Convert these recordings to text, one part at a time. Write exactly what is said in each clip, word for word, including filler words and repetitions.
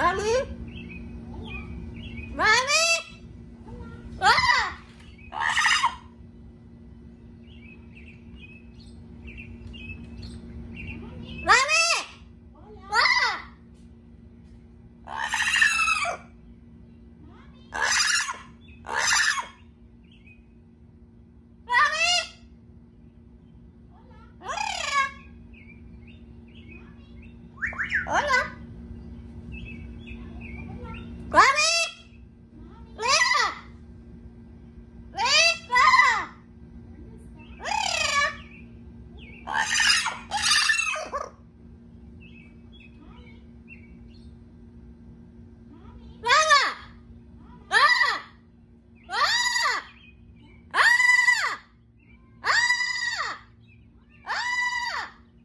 ¡Mami! ¡Mami! ¡Ah! ¡Ah! ¡Mami! ¡Ah! ¡Ah! ¡Ah! ¡Hola! ¡Mami! ¡Leva! ¡Leva! ¡Leva! ¡Ah! ¡Ah! ¡Ah! ¡Ah! ¡Ah!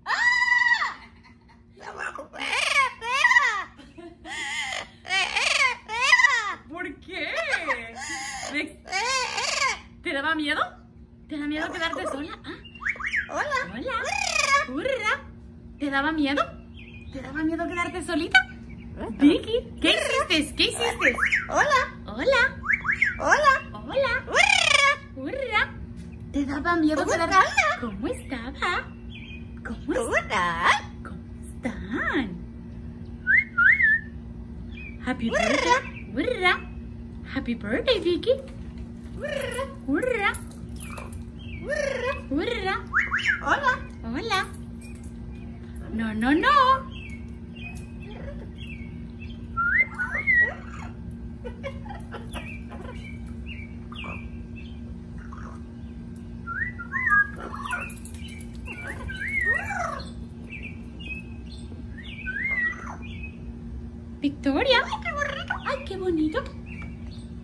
¡Ah! ¿Te daba miedo? ¿Te da miedo quedarte sola? ¿Ah? Hola. Hola. Urra. Urra. ¿Te daba miedo? ¿Te daba miedo quedarte solita? Vicky, ¿qué hiciste? ¿Qué hiciste? Hola. Hola. Hola. Hola. Urra. Urra. ¿Te daba miedo ¿Cómo quedarte sola? ¿Cómo estaba? ¿Cómo, ¿Cómo estás? ¿Cómo están? Happy birthday. Urra. Happy birthday, Vicky. Urra, urra, urra, urra. Hola, hola. No, no, no. Victoria. Ay, qué bonito. Ay, qué bonito.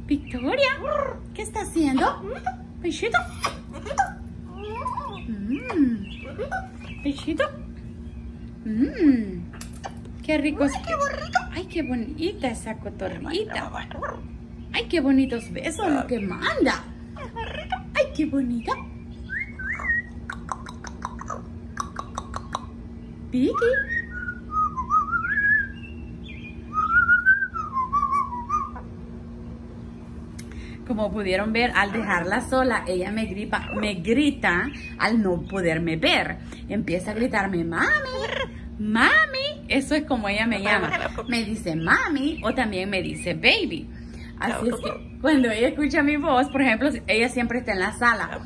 Victoria, ¿qué está haciendo? Pechito. Mm. Pechito. Mm. Qué rico. Ay, qué bonito. Ay, qué bonita esa cotorrita. Ay, qué bonitos besos lo que manda. Ay, qué bonita. Vicky. Como pudieron ver, al dejarla sola, ella me gripa, me grita al no poderme ver. Empieza a gritarme, mami, mami. Eso es como ella me llama. Me dice mami o también me dice baby. Así es que cuando ella escucha mi voz, por ejemplo, ella siempre está en la sala.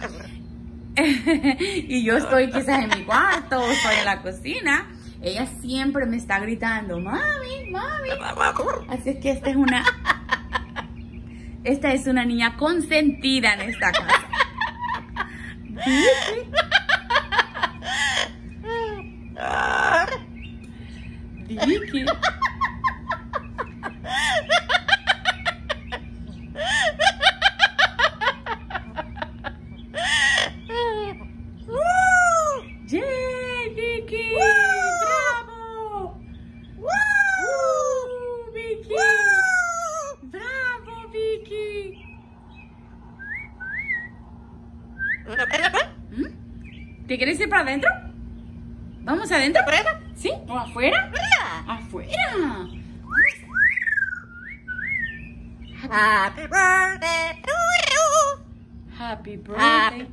Y yo estoy quizás en mi cuarto o estoy en la cocina. Ella siempre me está gritando, mami, mami. Así es que esta es una... Esta es una niña consentida en esta casa. Vicky. Vicky. ¿Te quieres ir para adentro? ¿Vamos adentro? ¿Afuera? ¿Sí? ¿O afuera? ¡Afuera! ¡Afuera! Happy birthday to you. Happy birthday.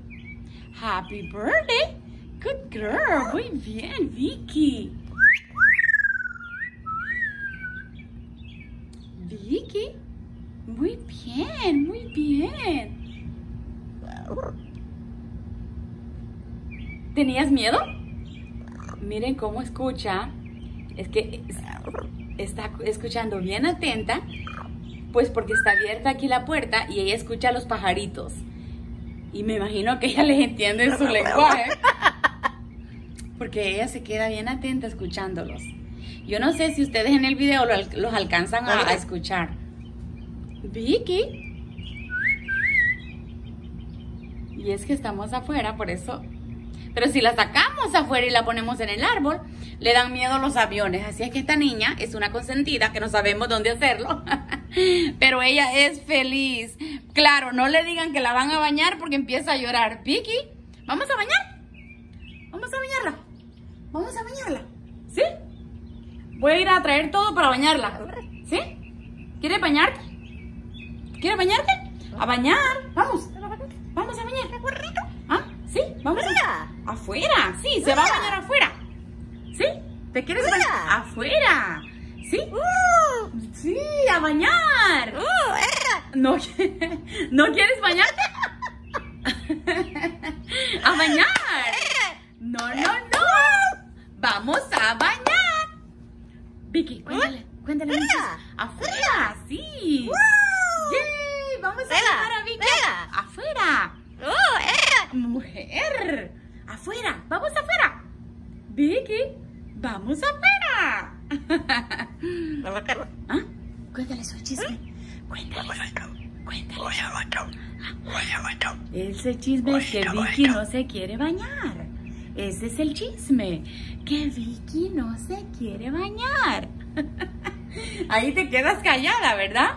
Happy birthday. Good girl. Muy bien, Vicky. Vicky. Muy bien, muy bien. ¿Tenías miedo? Miren cómo escucha. Es que está escuchando bien atenta, pues porque está abierta aquí la puerta y ella escucha a los pajaritos. Y me imagino que ella les entiende su lenguaje, porque ella se queda bien atenta escuchándolos. Yo no sé si ustedes en el video los alcanzan a, a escuchar. Vicky. Y es que estamos afuera, por eso... Pero si la sacamos afuera y la ponemos en el árbol, le dan miedo los aviones. Así es que esta niña es una consentida que no sabemos dónde hacerlo. Pero ella es feliz. Claro, no le digan que la van a bañar porque empieza a llorar. Vicky, ¿vamos a bañar? Vamos a bañarla. Vamos a bañarla. ¿Sí? Voy a ir a traer todo para bañarla. ¿Sí? ¿Sí? ¿Quieres bañarte? ¿Quieres bañarte? A bañar, vamos. Vamos a bañar. ¿Ah? ¿Sí? Vamos a... afuera. Sí, se va a bañar afuera. ¿Sí? ¿Te quieres bañar? Afuera. ¿Sí? Sí, a bañar. ¿No, ¿no quieres bañarte? A bañar. No, no, no. Vamos a bañar. Vicky, cuéntale. Cuéntale. Afuera, sí. ¡Yay! Vamos a bañar a Vicky. Afuera. Mujer. Afuera. Vamos afuera. Vicky, vamos afuera. ¿Ah? Cuéntale su chisme. Cuéntale. Cuéntale. Ese chisme es que Vicky no se quiere bañar. Ese es el chisme. Que Vicky no se quiere bañar. Ahí te quedas callada, ¿verdad?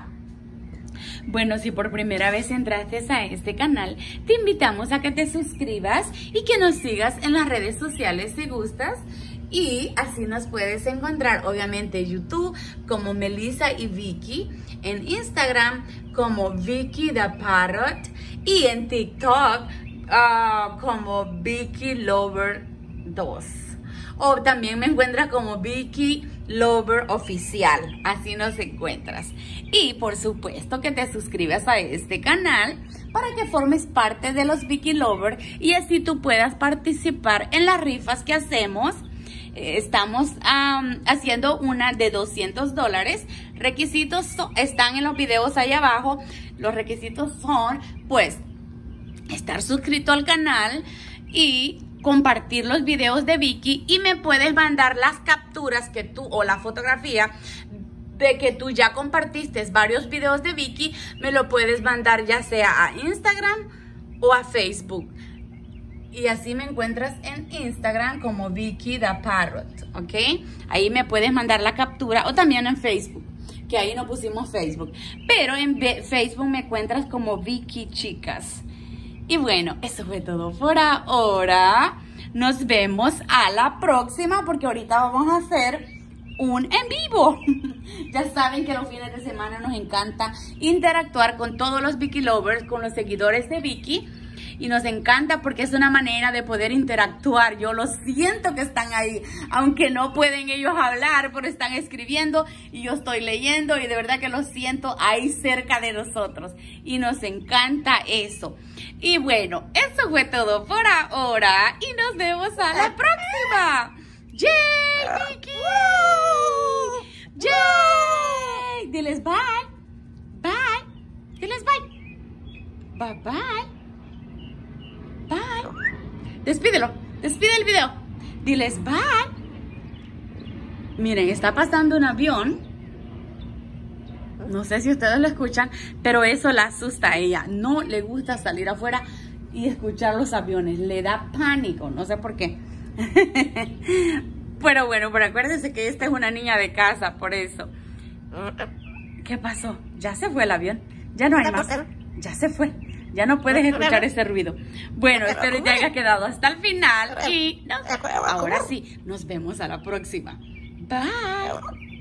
Bueno, si por primera vez entraste a este canal, te invitamos a que te suscribas y que nos sigas en las redes sociales si gustas. Y así nos puedes encontrar, obviamente, YouTube como Melissa y Vicky, en Instagram como Vicky the Parrot y en TikTok uh, como Vicky Lover dos. O también me encuentras como Vicky Lover oficial, así nos encuentras. Y por supuesto que te suscribas a este canal para que formes parte de los Vicky Lover y así tú puedas participar en las rifas que hacemos. Estamos um, haciendo una de doscientos dólares. Requisitos son, están en los videos ahí abajo. Los requisitos son, pues, estar suscrito al canal y compartir los videos de Vicky. Y me puedes mandar las capturas que tú, o la fotografía de que tú ya compartiste varios videos de Vicky. Me lo puedes mandar ya sea a Instagram o a Facebook. Y así me encuentras en Instagram como Vicky the Parrot, ¿ok? Ahí me puedes mandar la captura o también en Facebook, que ahí no pusimos Facebook. Pero en Facebook me encuentras como Vicky Chicas. Y bueno, eso fue todo por ahora. Nos vemos a la próxima porque ahorita vamos a hacer un en vivo. Ya saben que los fines de semana nos encanta interactuar con todos los Vicky Lovers, con los seguidores de Vicky. Y nos encanta porque es una manera de poder interactuar. Yo lo siento que están ahí, aunque no pueden ellos hablar, pero están escribiendo y yo estoy leyendo y de verdad que lo siento ahí cerca de nosotros. Y nos encanta eso. Y bueno, eso fue todo por ahora y nos vemos a la próxima. ¡Yay, Vicky! ¡Yay! Diles bye. Bye. Diles bye. Bye, bye. Bye. Despídelo. Despide el video. Diles bye. Miren, está pasando un avión. No sé si ustedes lo escuchan, pero eso la asusta a ella. No le gusta salir afuera y escuchar los aviones. Le da pánico. No sé por qué. Pero bueno, pero acuérdense que esta es una niña de casa, por eso. ¿Qué pasó? Ya se fue el avión. Ya no hay más. Ya se fue. Ya no puedes escuchar ese ruido. Bueno, espero que te haya quedado hasta el final. Y no, ahora sí, nos vemos a la próxima. Bye.